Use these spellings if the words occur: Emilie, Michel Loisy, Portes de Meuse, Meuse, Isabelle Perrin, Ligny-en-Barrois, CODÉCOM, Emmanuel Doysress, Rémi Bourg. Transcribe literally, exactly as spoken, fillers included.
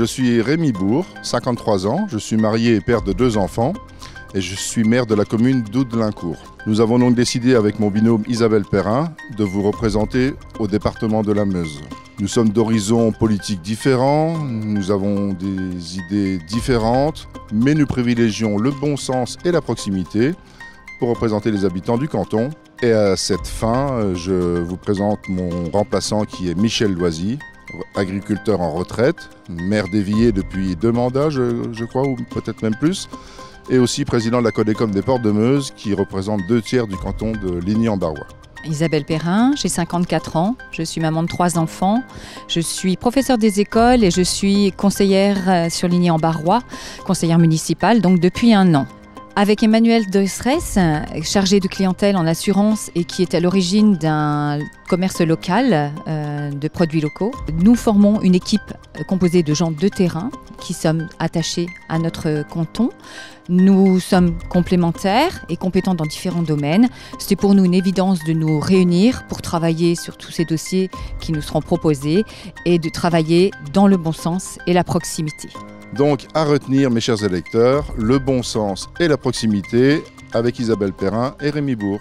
Je suis Rémi Bourg, cinquante-trois ans, je suis marié et père de deux enfants et je suis maire de la commune d'Oudelincourt. Nous avons donc décidé avec mon binôme Isabelle Perrin de vous représenter au département de la Meuse. Nous sommes d'horizons politiques différents, nous avons des idées différentes, mais nous privilégions le bon sens et la proximité pour représenter les habitants du canton. Et à cette fin, je vous présente mon remplaçant qui est Michel Loisy, agriculteur en retraite, maire d'Évillers depuis deux mandats, je, je crois, ou peut-être même plus, et aussi président de la CODÉCOM des Portes de Meuse, qui représente deux tiers du canton de Ligny-en-Barrois. Isabelle Perrin, j'ai cinquante-quatre ans, je suis maman de trois enfants, je suis professeure des écoles et je suis conseillère sur Ligny-en-Barrois, conseillère municipale, donc depuis un an. Avec Emmanuel Doysress, chargé de clientèle en assurance et qui est à l'origine d'un commerce local euh, de produits locaux, nous formons une équipe composée de gens de terrain qui sommes attachés à notre canton. Nous sommes complémentaires et compétents dans différents domaines. C'était pour nous une évidence de nous réunir pour travailler sur tous ces dossiers qui nous seront proposés et de travailler dans le bon sens et la proximité. Donc à retenir, mes chers électeurs, le bon sens et la proximité avec Isabelle Perrin et Rémi Bourg.